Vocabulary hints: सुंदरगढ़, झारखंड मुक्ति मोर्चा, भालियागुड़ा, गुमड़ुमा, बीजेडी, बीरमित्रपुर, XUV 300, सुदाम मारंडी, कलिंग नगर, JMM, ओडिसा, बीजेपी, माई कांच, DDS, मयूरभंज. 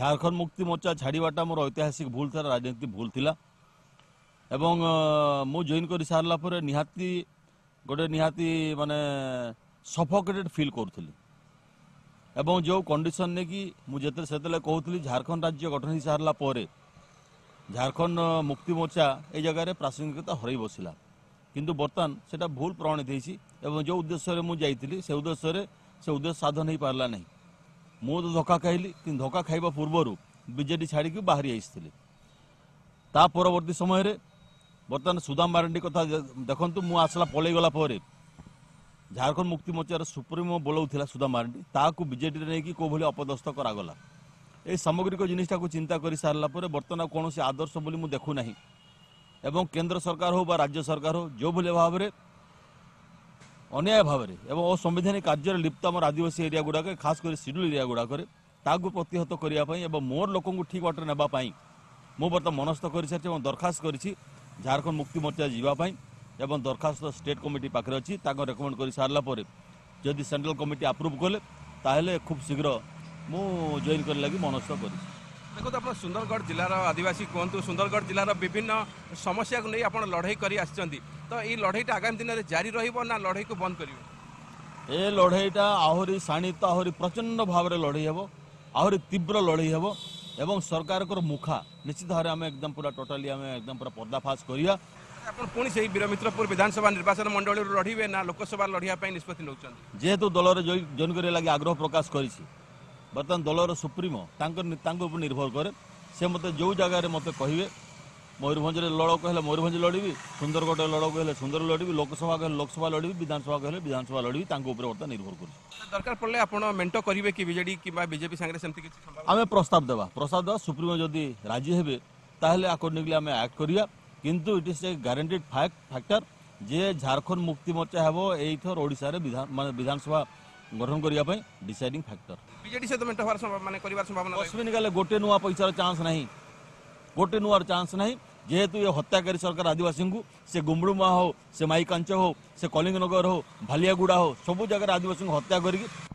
झारखंड मुक्ति मोर्चा छाड़वाटा मोर ऐतिहासिक भूल था, राजनीतिक भूल थिला एवं मु जॉइन कर सारा पर निहाती गोटे निहाती माने सफोकेटेड फील करूली एवं जो कंडीशन ने कि मुझे से कहूली झारखंड राज्य गठन हो सारा पर झारखंड मुक्ति मोर्चा ए जगार प्रासंगिकता हर बसला किंतु बर्तमान से भूल प्रमाणित होती। जो उद्देश्य मुझे से उद्देश्य साधन हो पारा ना मु तो धक्का खाइली कि धक्का खाइबा पूर्वर बीजेडी छाड़ी बाहरी आई परवर्त समय बर्तमान सुदाम मारंडी कथा देखु मु आसला पलैगला झारखंड मुक्ति मोर्चार सुप्रीमो बोलाऊला सुदाम मारंडी ताकू बीजेडी नहीं कौ भाई अपदस्थ करागला। ये सामग्रिक जिनटा को चिंता कर सारा पर बर्तमान कौन आदर्श बोली मुझे देखुना एवं केन्द्र सरकार हो बा राज्य सरकार हो जो भाई भाव में अन्याय भाव में एवं असंवैधानिक कार्य लिप्त आम आदिवासी एरिया गुड़ाक खास कर शेड्यूल एरिया गुड़ाक प्रतिहत करने मोर लोक ठीक बाटर नापाई मु बर्तमान मनस्थ कर सारी और दरखास्त कर झारखंड मुक्ति मोर्चा जावाई एवं दरखास्त स्टेट कमिटी पाखे अच्छी रेकमेंड कर सारापर जदि सेंट्रल कमिटी आप्रुव कले खूब शीघ्र मु जॉइन कर लगी मनस्थ कर। देखो आप सुंदरगढ़ जिलार आदिवासी कहतु सुंदरगढ़ जिलार विभिन्न समस्या को नहीं आप लड़ई कर तो ये लड़ाईटा आगामी दिन में जारी रहा लड़ाई को बंद करें। ये लड़ाईटा आहरी शाणित आहरी प्रचंड भाव में लड़ई हे आहरी तीव्र लड़ई हे एवं सरकार को मुखा निश्चित भाव में एकदम पूरा टोटाली आम एकदम पूरा पर्दाफाश करिया। आपन पुणी से बीरमित्रपुर विधानसभा निर्वाचन मंडल लड़े ना लोकसभा लड़ाई निष्पत्ति नौ जेहेतु दल जॉइन करने लगी आग्रह प्रकाश कर बर्तमान दलर सुप्रीमो निर्भर करे से मत जो जगार मत कहे मयूरभंज लड़ कहले मयूरभंज लड़बी सुंदरगढ़ लड़ कहले सुंदर लड़बी लोकसभा कहले लोकसभा लड़बी विधानसभा कहले विधानसभा लड़बी बर्तमान निर्भर कर दरकार पड़े आप मेट करेंगे कि बीजेडी कि बीजेपी सांगे आम प्रस्ताव देवा सुप्रीमो जदि राजी हे ताहले अकॉर्डिंगली आम एक्ट करिया किंतु it is a guaranteed factor जे झारखंड मुक्ति मोर्चा हेबो एथर ओडिसा रे विधानसभा गठन करने डिसाइडिंग फैक्टर बीजेडी से मेट होने गोटे नुआ पैसार चान्स नहीं गोटे नुआर चान्स ना जेहेतु ये हत्याकारी सरकार आदिवासी को से गुमड़ुमा हो से माई कांच हो से कलिंग नगर हो भालियागुड़ा हो सब जगह आदिवासी हत्या करके